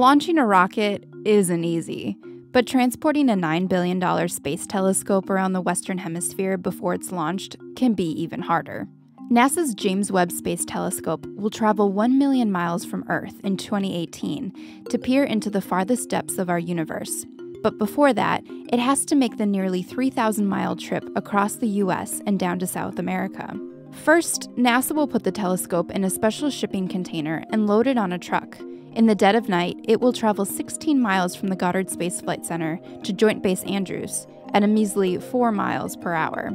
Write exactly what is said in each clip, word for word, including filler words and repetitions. Launching a rocket isn't easy, but transporting a nine billion dollar space telescope around the Western Hemisphere before it's launched can be even harder. NASA's James Webb Space Telescope will travel one million miles from Earth in twenty eighteen to peer into the farthest depths of our universe. But before that, it has to make the nearly three thousand mile trip across the U S and down to South America. First, NASA will put the telescope in a special shipping container and load it on a truck. In the dead of night, it will travel sixteen miles from the Goddard Space Flight Center to Joint Base Andrews at a measly four miles per hour.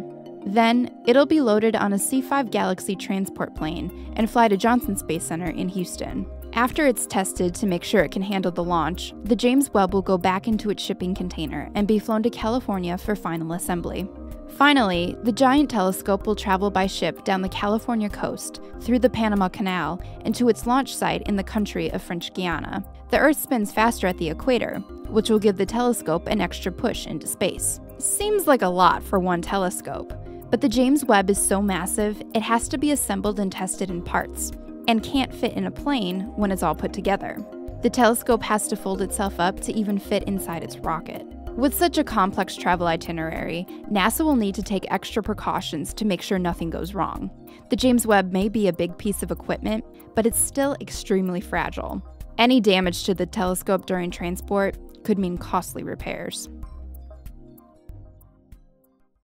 Then, it'll be loaded on a C five Galaxy transport plane and fly to Johnson Space Center in Houston. After it's tested to make sure it can handle the launch, the James Webb will go back into its shipping container and be flown to California for final assembly. Finally, the giant telescope will travel by ship down the California coast, through the Panama Canal, and to its launch site in the country of French Guiana. The Earth spins faster at the equator, which will give the telescope an extra push into space. Seems like a lot for one telescope, but the James Webb is so massive, it has to be assembled and tested in parts, and can't fit in a plane when it's all put together. The telescope has to fold itself up to even fit inside its rocket. With such a complex travel itinerary, NASA will need to take extra precautions to make sure nothing goes wrong. The James Webb may be a big piece of equipment, but it's still extremely fragile. Any damage to the telescope during transport could mean costly repairs.